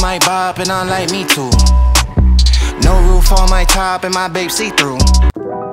My bop and I like me too. No roof on my top and my babe see through.